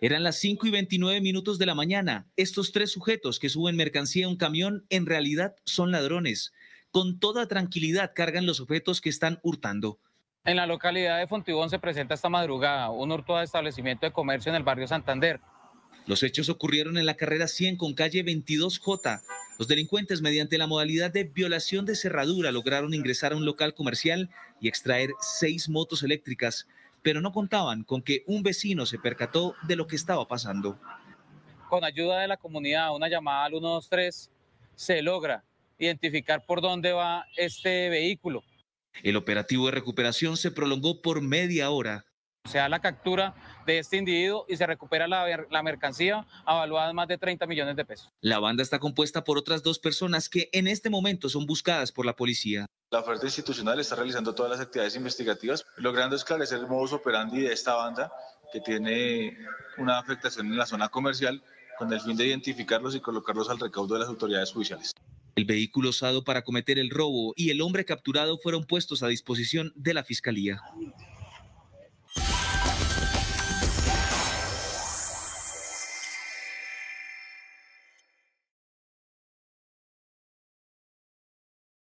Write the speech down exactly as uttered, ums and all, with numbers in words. Eran las cinco y veintinueve minutos de la mañana. Estos tres sujetos que suben mercancía a un camión en realidad son ladrones. Con toda tranquilidad cargan los objetos que están hurtando. En la localidad de Fontibón se presenta esta madrugada un hurto a establecimiento de comercio en el barrio Santander. Los hechos ocurrieron en la carrera cien con calle veintidós J. Los delincuentes, mediante la modalidad de violación de cerradura, lograron ingresar a un local comercial y extraer seis motos eléctricas, pero no contaban con que un vecino se percató de lo que estaba pasando. Con ayuda de la comunidad, una llamada al uno dos tres, se logra identificar por dónde va este vehículo. El operativo de recuperación se prolongó por media hora. Se da la captura de este individuo y se recupera la, la mercancía avaluada en más de treinta millones de pesos. La banda está compuesta por otras dos personas que en este momento son buscadas por la policía. La oferta institucional está realizando todas las actividades investigativas, logrando esclarecer el modus operandi de esta banda que tiene una afectación en la zona comercial con el fin de identificarlos y colocarlos al recaudo de las autoridades judiciales. El vehículo usado para cometer el robo y el hombre capturado fueron puestos a disposición de la Fiscalía.